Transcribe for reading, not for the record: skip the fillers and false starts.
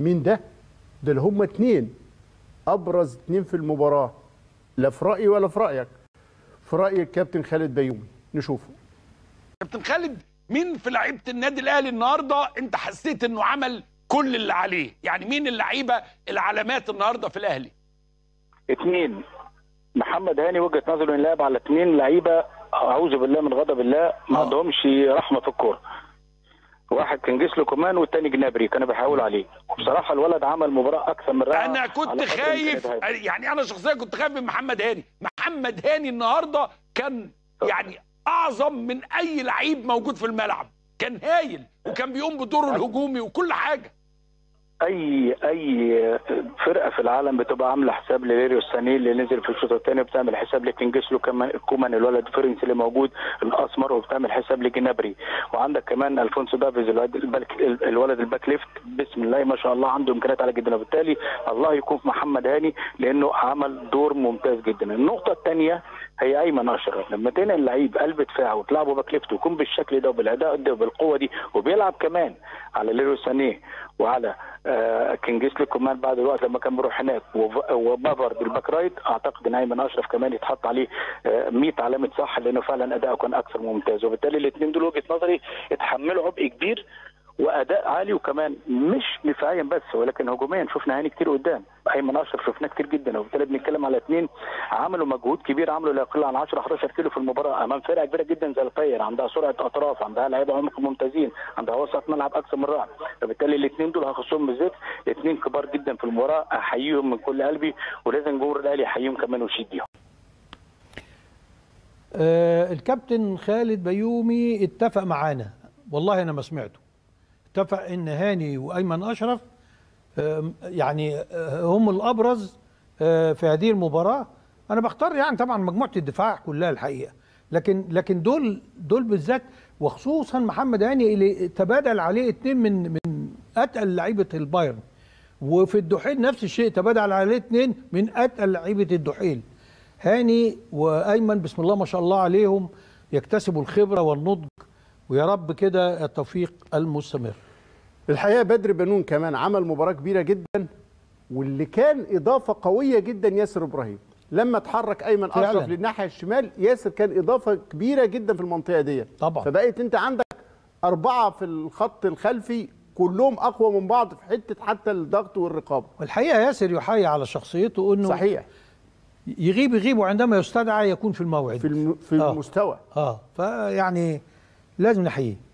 مين ده؟ ده اللي هم اتنين ابرز اتنين في المباراه، لا في رايي ولا في رايك، في راي الكابتن خالد بيومي. نشوفه. كابتن خالد، مين في لعيبه النادي الاهلي النهارده انت حسيت انه عمل كل اللي عليه؟ يعني مين اللعيبه العلامات النهارده في الاهلي؟ اتنين. محمد هاني وجهه نظره ان لعب على اتنين لعيبه اعوذ بالله من غضب الله ما عندهمش رحمه في الكوره. واحد كينجسلي كومان والتاني جنابري، كانوا بيحاولوا عليه، وبصراحه الولد عمل مباراه اكثر من رائعه. انا كنت خايف، يعني انا شخصيا كنت خايف من محمد هاني. محمد هاني النهارده كان يعني اعظم من اي لعيب موجود في الملعب، كان هايل وكان بيقوم بدوره الهجومي وكل حاجه. اي فرقه في العالم بتبقى عامله حساب لليروي ساني اللي نزل في الشوط الثاني، بتعمل حساب لكينجسلي كومان الولد الفرنسي اللي موجود الاسمر، وبتعمل حساب لجنابري، وعندك كمان الفونسو دافيز الولد الباك ليفت، بسم الله ما شاء الله عنده امكانيات عاليه جدا. وبالتالي الله يكون في محمد هاني لانه عمل دور ممتاز جدا. النقطه الثانيه هي ايمن اشرف، لما تنقل لعيب قلب دفاع وتلعبه باك ليفت ويكون بالشكل ده وبالاداء ده وبالقوه دي، وبيلعب كمان على ليروي ساني وعلى كينجسلي كومان بعد الوقت لما كان بيروح هناك، وبافر بالباك رايت، اعتقد ان ايمن اشرف كمان يتحط عليه 100 علامه صح، لانه فعلا اداؤه كان اكثر ممتاز. وبالتالي الاثنين دول وجهه نظري اتحملوا عبء كبير واداء عالي، وكمان مش دفاعيا بس ولكن هجوميا شفنا هاني كتير قدام، ايمن اشرف شفناه كتير جدا. وبالتالي بنتكلم على اثنين عملوا مجهود كبير، عملوا لا يقل عن 10 11 كيلو في المباراه امام فرقه كبيره جدا زي البايرن، عندها سرعه اطراف، عندها لعيبه عمق ممتازين، عندها وسط ملعب اكثر من رائع. فبالتالي الاثنين دول هخصهم بالذات، اثنين كبار جدا في المباراه، احييهم من كل قلبي، ولازم جمهور الاهلي يحييهم كمان ويشيد بيهم. الكابتن خالد بيومي اتفق معانا، والله انا ما سمعته، اتفق ان هاني وايمن اشرف يعني هم الابرز في هذه المباراه. انا بختار يعني طبعا مجموعه الدفاع كلها الحقيقه، لكن دول بالذات، وخصوصا محمد هاني اللي تبادل عليه اثنين من اتقل لعيبه البايرن، وفي الدحيل نفس الشيء تبادل عليه اثنين من اتقل لعيبه الدحيل. هاني وايمن بسم الله ما شاء الله عليهم يكتسبوا الخبره والنضج، ويا رب كده التوفيق المستمر. الحقيقه بدر بنون كمان عمل مباراه كبيره جدا، واللي كان اضافه قويه جدا ياسر ابراهيم لما اتحرك ايمن اشرف للناحيه الشمال، ياسر كان اضافه كبيره جدا في المنطقه دي طبعا. فبقيت انت عندك اربعه في الخط الخلفي كلهم اقوى من بعض في حته حتى الضغط والرقابه. والحقيقه ياسر يحيى على شخصيته، انه صحيح يغيب وعندما يستدعى يكون في الموعد في المستوى. فيعني لازم نحييه.